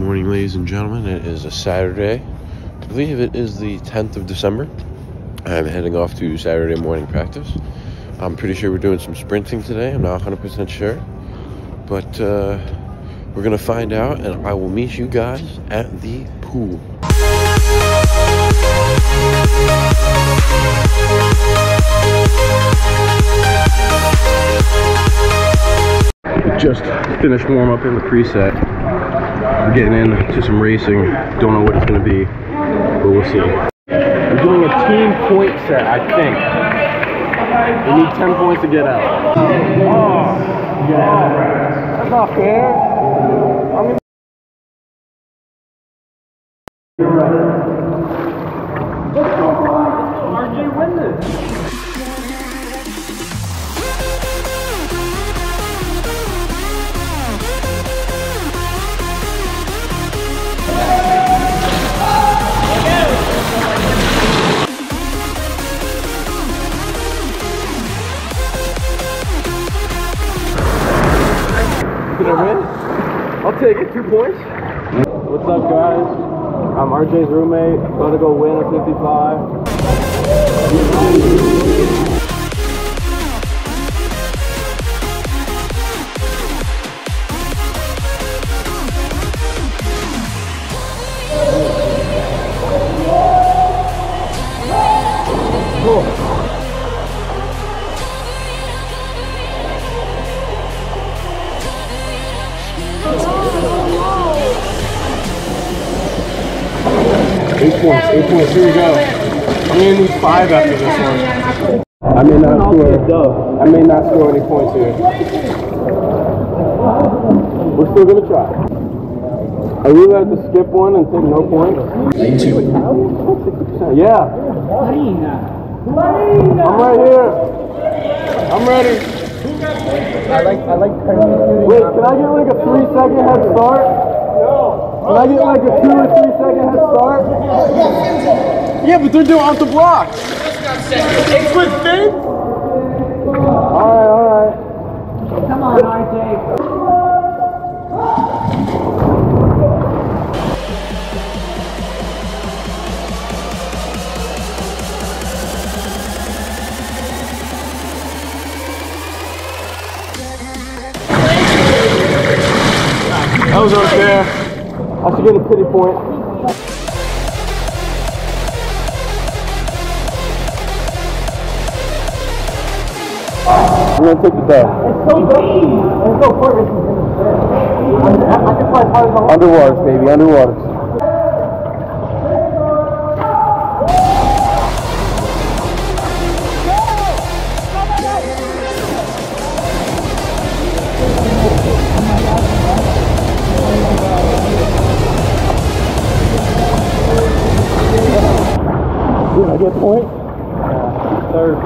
morning, ladies and gentlemen. It is a Saturday. I believe it is the 10th of December. I'm heading off to Saturday morning practice. I'm pretty sure we're doing some sprinting today. I'm not 100% sure. But we're going to find out, and I will meet you guys at the pool. Just finished warm up in the preset. I'm getting into some racing. Don't know what it's going to be, but we'll see. I'm doing a team-point set, I think. We need 10 points to get out. Oh, yeah. That's not fair. RJ, win this. Did I win? I'll take it, 2 points. What's up, guys? I'm RJ's roommate, about to go win at 55. Cool. Eight points, here we go. I'm going to need 5 after this one. I may not score any points here. We're still going to try. Are you allowed to skip one and take no points? Yeah. I'm right here. I'm ready. I like. Wait, can I get like a 3-second head start? Can I get like a 2 or 3 second head start? Yeah, but they're doing off the block. It's with Finn? Alright. Come on, RJ. That was unfair. I should get a pity point. We're gonna take the dub. It's so clean. It's so perfect. I can find part of the underwater, baby, underwater. I get a point? Third.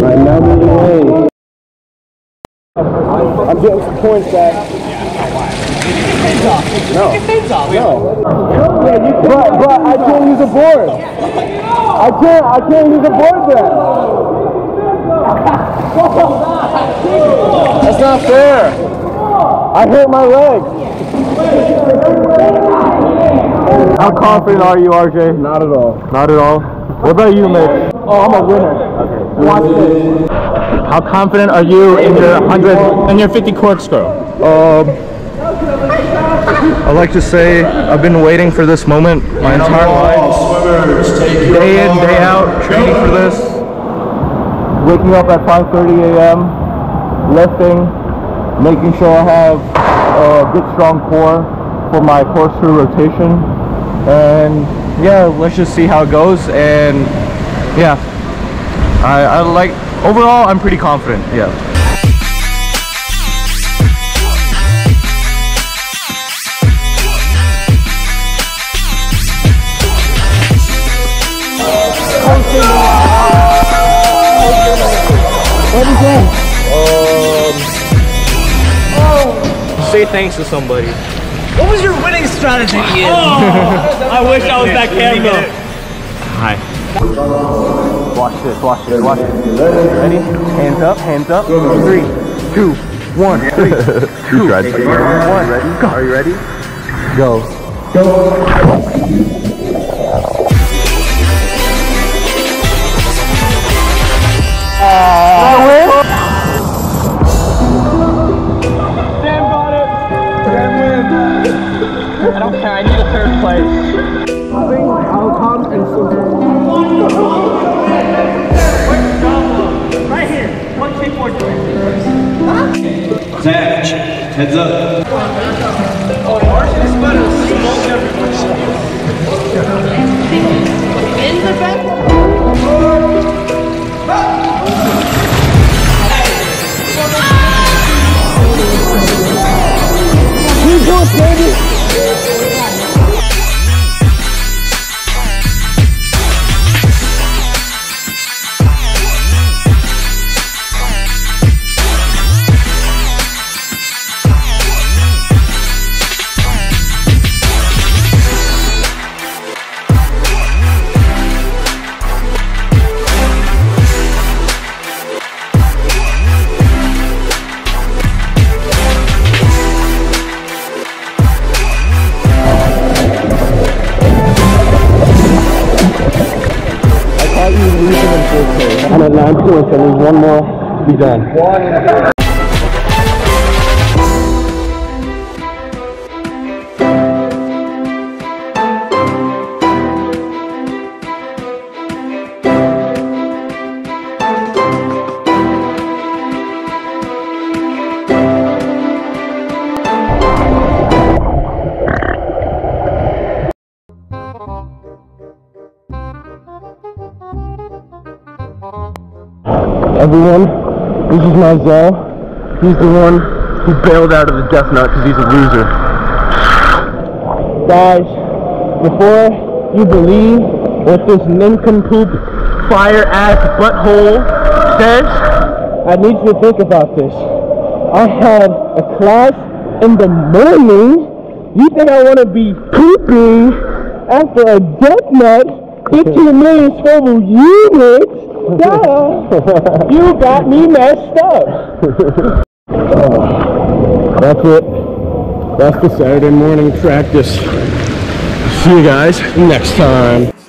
Right now we're away. I'm getting some points back. No. But I can't use a board. I can't use a board there. That's not fair. I hurt my leg. How confident are you, RJ? Not at all. Not at all? What about you, mate? Oh, I'm a winner. Okay. Watch this. How confident are you in your 50 corkscrew? I'd like to say I've been waiting for this moment my entire life, day in, day out, training for this. Waking up at 5:30 a.m., lifting, making sure I have a good strong core for my corkscrew rotation, and yeah, let's just see how it goes. And yeah, I like, overall I'm pretty confident, yeah. Say thanks to somebody. What was your winning strategy, Ian? Oh, I wish I was that camera. Hi. Watch this, watch this, watch this. Ready? Hands up, 3, 2, 1, 3, 2, 1. Ready? Go. Are you ready? Go. Go. I don't care, I need a third place. Outcome and Super. Right here. One skateboard to it. Zach! Heads up. Oh, Marcia's about to smoke everyone. In the back? I'm at 9 points, I need one more to be done. Everyone, this is Mizell. He's the one who bailed out of the Death Nut because he's a loser. Guys, before you believe what this nincompoop fire-ass butthole says, I need you to think about this. I have a class in the morning. You think I want to be pooping after a Death Nut, 15 million swivel units? Duh! You got me messed up! That's it. That's the Saturday morning practice. See you guys next time.